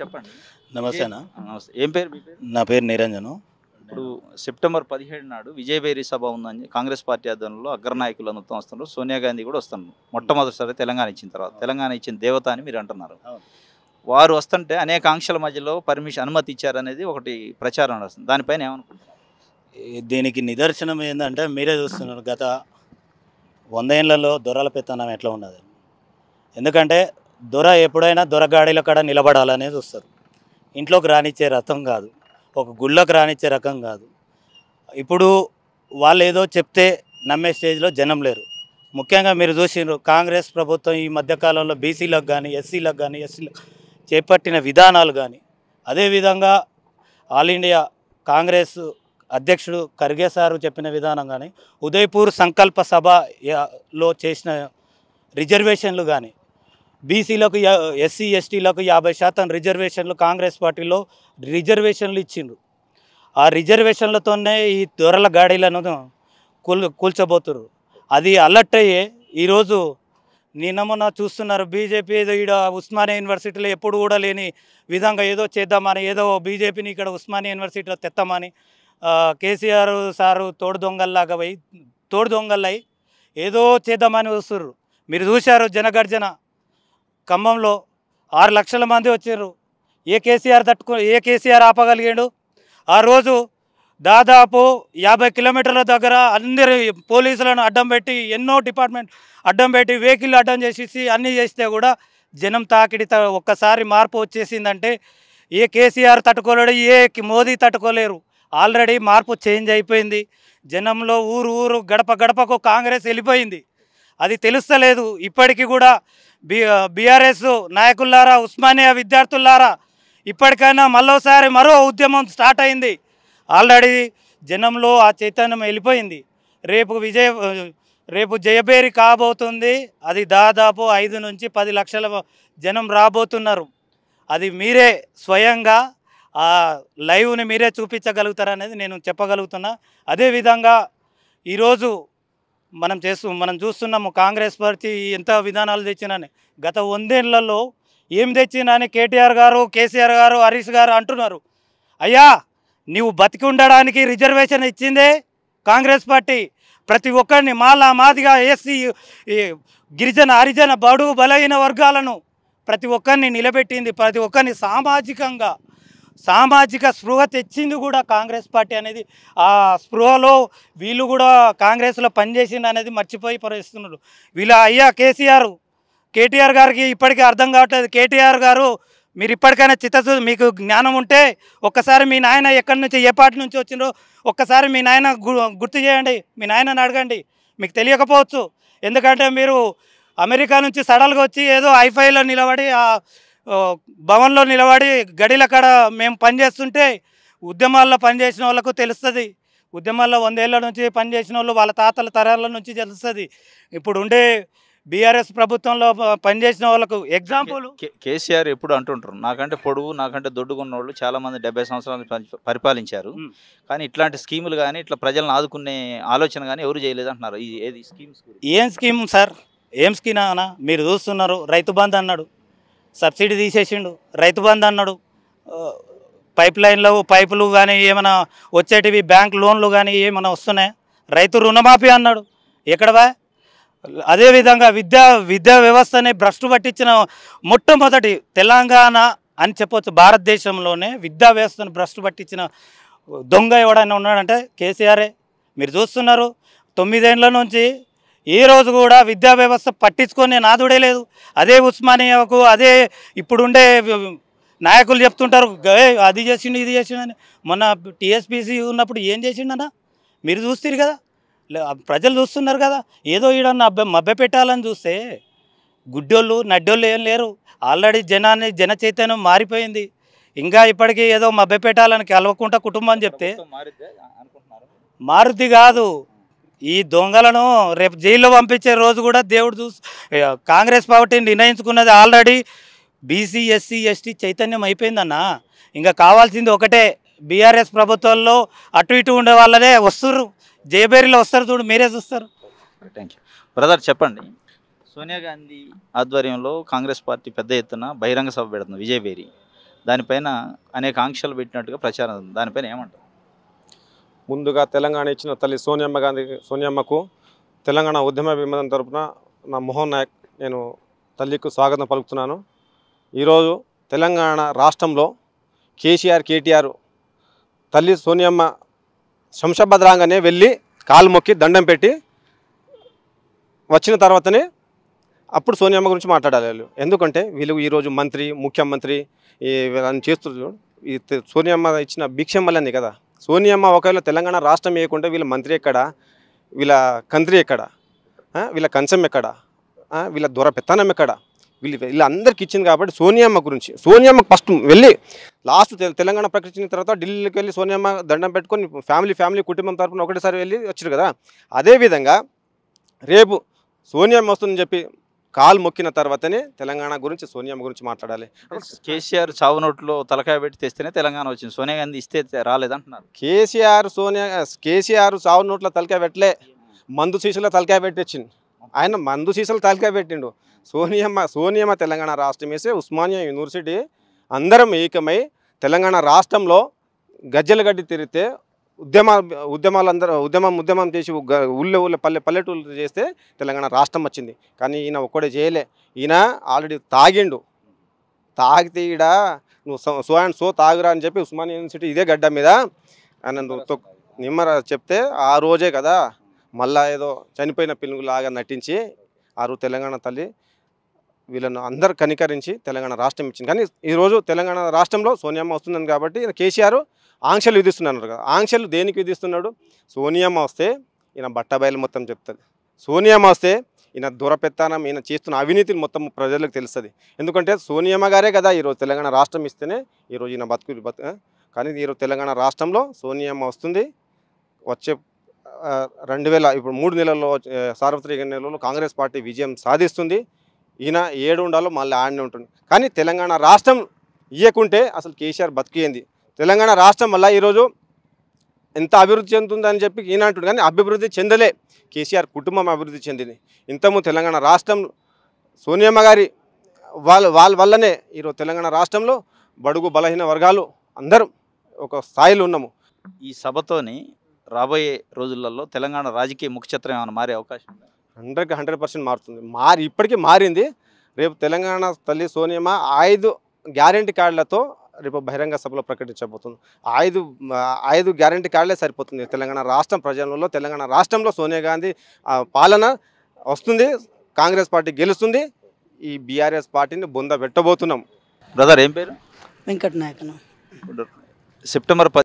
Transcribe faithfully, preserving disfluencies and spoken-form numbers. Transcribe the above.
చెప్పండి. నమస్తే అన్న. నమస్తే. ఏం పేరు మీ పేరు? నా పేరు నిరంజను. ఇప్పుడు సెప్టెంబర్ పదిహేడు నాడు విజయభేరి సభ ఉందని కాంగ్రెస్ పార్టీ ఆధ్వర్యంలో అగ్రనాయకులు మొత్తం వస్తున్నారు. సోనియా గాంధీ కూడా వస్తున్నారు. మొట్టమొదటిసారి తెలంగాణ ఇచ్చిన తర్వాత, తెలంగాణ ఇచ్చిన దేవత అని మీరు అంటున్నారు. వారు వస్తుంటే అనేక ఆంక్షల మధ్యలో పర్మిషన్ అనుమతి ఇచ్చారనేది ఒకటి ప్రచారం వస్తుంది. దానిపైన ఏమనుకుంటున్నారు? దీనికి నిదర్శనం ఏంటంటే మీరే చూస్తున్నారు, గత వంద ఏళ్లలో దొరల పెత్తనం ఎట్లా ఉన్నది. ఎందుకంటే దొర ఎప్పుడైనా దొరగాడీల కాడ నిలబడాలనే చూస్తారు. ఇంట్లోకి రానిచ్చే రకం కాదు, ఒక గుళ్ళకు రానిచ్చే రకం కాదు. ఇప్పుడు వాళ్ళు ఏదో చెప్తే నమ్మే స్టేజ్లో జనం లేరు. ముఖ్యంగా మీరు చూసినారు, కాంగ్రెస్ ప్రభుత్వం ఈ మధ్యకాలంలో బీసీలకు కానీ ఎస్సీలకు కానీ ఎస్సీలకు చేపట్టిన విధానాలు కానీ, అదేవిధంగా ఆల్ ఇండియా కాంగ్రెస్ అధ్యక్షుడు ఖర్గే సారు చెప్పిన విధానం కానీ, ఉదయపూర్ సంకల్ప సభలో చేసిన రిజర్వేషన్లు కానీ, బీసీలకు ఎస్సీ ఎస్టీలకు యాభై శాతం రిజర్వేషన్లు కాంగ్రెస్ పార్టీలో రిజర్వేషన్లు ఇచ్చిండ్రు. ఆ రిజర్వేషన్లతోనే ఈ దొరల గాడీలను కూల్ కూల్చబోతున్నారు. అది అలర్ట్ అయ్యే ఈరోజు నిన్న మొన్న చూస్తున్నారు, బీజేపీ ఏదో ఇక్కడ ఉస్మానియా యూనివర్సిటీలో ఎప్పుడు కూడా లేని విధంగా ఏదో చేద్దామని, ఏదో బీజేపీని ఇక్కడ ఉస్మానియా యూనివర్సిటీలో తెత్తామని కేసీఆర్ సారు తోడు దొంగల్లాగా పోయి తోడు దొంగలై ఏదో చేద్దామని వస్తున్నారు. మీరు చూశారు జనగర్జన ఖమ్మంలో ఆరు లక్షల మంది వచ్చారు. ఏ కేసీఆర్ తట్టుకు ఏ కేసీఆర్ ఆపగలిగాడు? ఆ రోజు దాదాపు యాభై కిలోమీటర్ల దగ్గర అందరి పోలీసులను అడ్డం పెట్టి, ఎన్నో డిపార్ట్మెంట్ అడ్డం పెట్టి, వెహికల్ అడ్డం చేసేసి అన్నీ చేస్తే కూడా జనం తాకిడి ఒక్కసారి మార్పు వచ్చేసిందంటే ఏ కేసీఆర్ తట్టుకోలేడు, ఏ మోదీ తట్టుకోలేరు. ఆల్రెడీ మార్పు చేంజ్ అయిపోయింది. జనంలో ఊరు ఊరు గడప గడపకు కాంగ్రెస్ వెళ్ళిపోయింది. అది తెలుస్తలేదు. ఇప్పటికీ కూడా బి బీఆర్ఎస్ నాయకులారా, ఉస్మానియా విద్యార్థులారా, ఇప్పటికైనా మరోసారి మరో ఉద్యమం స్టార్ట్ అయింది. ఆల్రెడీ జనంలో ఆ చైతన్యం వెళ్ళిపోయింది. రేపు విజయ రేపు జయభేరి కాబోతుంది. అది దాదాపు ఐదు నుంచి పది లక్షల జనం రాబోతున్నారు. అది మీరే స్వయంగా ఆ లైవ్ని మీరే చూపించగలుగుతారనేది నేను చెప్పగలుగుతున్నా. అదేవిధంగా ఈరోజు మనం చేస్తూ మనం చూస్తున్నాము, కాంగ్రెస్ పార్టీ ఎంత విధానాలు తెచ్చినని గత వందేళ్లలో ఏం తెచ్చినని కేటీఆర్ గారు, కేసీఆర్ గారు, హరీష్ గారు అంటున్నారు. అయ్యా, నీవు బతికి ఉండడానికి రిజర్వేషన్ ఇచ్చిందే కాంగ్రెస్ పార్టీ. ప్రతి ఒక్కరిని మాలా మాదిగా ఏసీ గిరిజన హరిజన బడుగు బలహీన వర్గాలను ప్రతి ఒక్కరిని నిలబెట్టింది. ప్రతి ఒక్కరిని సామాజికంగా సామాజిక స్పృహ తెచ్చింది కూడా కాంగ్రెస్ పార్టీ అనేది. ఆ స్పృహలో వీళ్ళు కూడా కాంగ్రెస్లో పనిచేసింది అనేది మర్చిపోయి పరిస్తున్నారు వీళ్ళు. అయ్యా కేసీఆర్, కేటీఆర్ గారికి ఇప్పటికీ అర్థం కావట్లేదు. కేటీఆర్ గారు, మీరు ఇప్పటికైనా చిత్తశుద్ధి, మీకు జ్ఞానం ఉంటే ఒక్కసారి మీ నాయన ఎక్కడి నుంచి ఏ పార్టీ నుంచి వచ్చిందో ఒక్కసారి మీ నాయన గుర్తు చేయండి, మీ నాయనని అడగండి. మీకు తెలియకపోవచ్చు, ఎందుకంటే మీరు అమెరికా నుంచి సడల్గా వచ్చి ఏదో హైఫైలో నిలబడి ఆ భవన్లో నిలబడి గడిల కాడ మేము పనిచేస్తుంటే ఉద్యమాల్లో పనిచేసిన వాళ్ళకు తెలుస్తుంది. ఉద్యమాల్లో వందేళ్ల నుంచి పనిచేసిన వాళ్ళు వాళ్ళ తాతల తరాల నుంచి తెలుస్తుంది. ఇప్పుడు ఉండే బీఆర్ఎస్ ప్రభుత్వంలో పనిచేసిన వాళ్ళకు ఎగ్జాంపుల్ కేసీఆర్ ఎప్పుడు అంటుంటారు, నాకంటే పొడుగు నాకంటే దొడ్డుకున్న వాళ్ళు చాలామంది డెబ్బై సంవత్సరాలు పరిపాలించారు, కానీ ఇట్లాంటి స్కీములు కానీ ఇట్లా ప్రజలను ఆదుకునే ఆలోచన కానీ ఎవరు చేయలేదు అంటున్నారు. ఏది స్కీమ్స్? ఏం స్కీమ్ సార్, ఏం స్కీమ్ అన్నా? మీరు చూస్తున్నారు, రైతు బంధు అన్నాడు, సబ్సిడీ తీసేసిండు. రైతు బంధు అన్నాడు, పైప్ లైన్లో పైపులు కానీ ఏమైనా వచ్చేటివి, బ్యాంక్ లోన్లు కానీ ఏమైనా వస్తున్నాయి. రైతు రుణమాఫీ అన్నాడు, ఎక్కడవా? అదేవిధంగా విద్యా విద్యా వ్యవస్థని భ్రష్టు పట్టించిన మొట్టమొదటి తెలంగాణ అని చెప్పవచ్చు. భారతదేశంలోనే విద్యా వ్యవస్థను భ్రష్టు పట్టించిన దొంగ ఎవడైనా ఉన్నాడంటే కేసీఆరే. మీరు చూస్తున్నారు, తొమ్మిదేండ్ల నుంచి ఈ రోజు కూడా విద్యా వ్యవస్థ పట్టించుకొని నాదుడే లేదు. అదే ఉస్మానియాకు అదే ఇప్పుడుండే నాయకులు చెప్తుంటారు, అది చేసిండు ఇది చేసిండని. మొన్న టీఎస్పీసీ ఉన్నప్పుడు ఏం చేసిండన్నా మీరు చూస్తారు కదా, ప్రజలు చూస్తున్నారు కదా. ఏదో ఈడన్న మభ్య పెట్టాలని చూస్తే గుడ్డోళ్ళు నడ్డోళ్ళు ఏం లేరు. ఆల్రెడీ జనాన్ని జన చైతన్యం మారిపోయింది. ఇంకా ఇప్పటికీ ఏదో మభ్య పెట్టాలని కలవకుండా కుటుంబం చెప్తే మారుతి కాదు. ఈ దొంగలను రేపు జైల్లో పంపించే రోజు కూడా దేవుడు చూసి కాంగ్రెస్ పార్టీని నిర్ణయించుకున్నది. ఆల్రెడీ బీసీ ఎస్సీ ఎస్టీ చైతన్యం అయిపోయిందన్న. ఇంకా కావాల్సింది ఒకటే, బీఆర్ఎస్ ప్రభుత్వంలో అటు ఇటు ఉండే వాళ్ళనే వస్తుర్రు, జయభేరిలో వస్తారు చూడు, మీరే చూస్తారు. Thank you brother. చెప్పండి, సోనియా గాంధీ ఆధ్వర్యంలో కాంగ్రెస్ పార్టీ పెద్ద ఎత్తున బహిరంగ సభ పెడుతుంది విజయభేరి. దానిపైన అనేక ఆంక్షలు పెట్టినట్టుగా ప్రచారం దానిపైన ఏమంటారు? ముందుగా తెలంగాణ ఇచ్చిన తల్లి సోనియమ్మ గాంధీ సోనియమ్మకు తెలంగాణ ఉద్యమ విమోచన తరపున నా మోహన్ నాయక్ నేను తల్లికి స్వాగతం పలుకుతున్నాను. ఈరోజు తెలంగాణ రాష్ట్రంలో కేసీఆర్ కేటీఆర్ తల్లి సోనియమ్మ శంషాబాద్రాంగానే వెళ్ళి కాలు మొక్కి దండం పెట్టి వచ్చిన తర్వాతనే అప్పుడు సోనియమ్మ గురించి మాట్లాడాలి. ఎందుకంటే వీళ్ళు ఈరోజు మంత్రి ముఖ్యమంత్రి చేస్తున్నారు. ఈ సోనియమ్మ ఇచ్చిన భిక్షమ్మలని కదా, సోనియమ్మ ఒకవేళ తెలంగాణ రాష్ట్రం వేయకుండా వీళ్ళ మంత్రి ఎక్కడ, వీళ్ళ కంత్రి ఎక్కడ, వీళ్ళ కంచం ఎక్కడ, వీళ్ళ దొర పెత్తనం ఎక్కడ, వీళ్ళు వీళ్ళందరికీ ఇచ్చింది. కాబట్టి సోనియమ్మ గురించి సోనియమ్మకు ఫస్ట్ వెళ్ళి లాస్ట్ తెలంగాణ ప్రకటించిన తర్వాత ఢిల్లీకి వెళ్ళి సోనియమ్మ దండం పెట్టుకొని ఫ్యామిలీ ఫ్యామిలీ కుటుంబం తరఫున ఒకటేసారి వెళ్ళి వచ్చారు కదా. అదేవిధంగా రేపు సోనియమ్మ వస్తుందని చెప్పి కాలు మొక్కిన తర్వాతనే తెలంగాణ గురించి సోనియమ్మ గురించి మాట్లాడాలి. కేసీఆర్ చావు నోట్లో తలకాయ పెట్టి తెస్తేనే తెలంగాణ వచ్చింది, సోనియా గాంధీ ఇస్తే రాలేదంటున్నారు. కేసీఆర్ సోనియా కేసీఆర్ చావు నోట్లో తలకాయ పెట్టలే, మందు సీసులో తలకాయ పెట్టించింది. ఆయన మందు సీసులు తలకాయ పెట్టిండు. సోనియమ్మ సోనియమ్మ తెలంగాణ రాష్ట్రం వేసి ఉస్మానియా యూనివర్సిటీ అందరం ఏకమై తెలంగాణ రాష్ట్రంలో గజ్జల గడ్డి తిరిగితే ఉద్యమ ఉద్యమాలందరూ ఉద్యమం ఉద్యమం చేసి ఊళ్ళో ఊళ్ళో పల్లె పల్లెటూళ్ళు చేస్తే తెలంగాణ రాష్ట్రం వచ్చింది. కానీ ఈయన ఒక్కడే చేయలే. ఈయన ఆల్రెడీ తాగిండు. తాగితే ఈడ నువ్వు సో అండ్ సో తాగురా అని చెప్పి ఉస్మానియా యూనివర్సిటీ ఇదే గడ్డ మీద ఆయన నిమ్మరా చెప్తే ఆ రోజే కదా మళ్ళా ఏదో చనిపోయిన పిలుగులాగా నటించి ఆరు తెలంగాణ తల్లి వీళ్ళను అందరు కనికరించి తెలంగాణ రాష్ట్రం ఇచ్చింది. కానీ ఈరోజు తెలంగాణ రాష్ట్రంలో సోనియమ్మ వస్తుందని కాబట్టి ఈయన కేసీఆర్ ఆంక్షలు విధిస్తున్నారు కదా. ఆంక్షలు దేనికి విధిస్తున్నాడు? సోనియమ్మ వస్తే ఈయన బట్టబయలు మొత్తం చెప్తుంది. సోనియమ్మ వస్తే ఈయన దూరపెత్తానం, ఈయన చేస్తున్న అవినీతిని మొత్తం ప్రజలకు తెలుస్తుంది. ఎందుకంటే సోనియమ్మ గారే కదా ఈరోజు తెలంగాణ రాష్ట్రం ఇస్తేనే ఈరోజు ఈయన బతుకు బతు. కానీ ఈరోజు తెలంగాణ రాష్ట్రంలో సోనియమ్మ వస్తుంది. వచ్చే రెండు వేల ఇప్పుడు మూడు నెలల్లో సార్వత్రిక నెలల్లో కాంగ్రెస్ పార్టీ విజయం సాధిస్తుంది. ఈయన ఏడు ఉండాలో మళ్ళీ ఆడనే ఉంటుంది. కానీ తెలంగాణ రాష్ట్రం ఇవ్వకుంటే అసలు కేసీఆర్ బతికేంది? తెలంగాణ రాష్ట్రం వల్ల ఈరోజు ఎంత అభివృద్ధి చెందుతుందని చెప్పి ఈయన అంటుంది. కానీ అభివృద్ధి చెందలే, కేసీఆర్ కుటుంబం అభివృద్ధి చెందింది. ఇంతము తెలంగాణ రాష్ట్రం సోనియమ్మ గారి వాళ్ళ వాళ్ళ వల్లనే ఈరోజు తెలంగాణ రాష్ట్రంలో బడుగు బలహీన వర్గాలు అందరం ఒక స్థాయిలో ఉన్నాము. ఈ సభతోని రాబోయే రోజులలో తెలంగాణ రాజకీయ ముఖ్యఛత్రం ఏమైనా మారే అవకాశం ఉంది? హండ్రెడ్కి హండ్రెడ్ పర్సెంట్ మారుతుంది. మారి ఇప్పటికీ మారింది. రేపు తెలంగాణ తల్లి సోనియమ్మ ఐదు గ్యారెంటీ కార్డులతో రేపు బహిరంగ సభలో ప్రకటించబోతుంది. ఐదు ఐదు గ్యారెంటీ కార్డులే సరిపోతుంది తెలంగాణ రాష్ట్రం ప్రజలలో. తెలంగాణ రాష్ట్రంలో సోనియా గాంధీ పాలన వస్తుంది, కాంగ్రెస్ పార్టీ గెలుస్తుంది, ఈ బీఆర్ఎస్ పార్టీని బొంద పెట్టబోతున్నాం. బ్రదర్ ఏం పేరు? వెంకట నాయకను. సెప్టెంబర్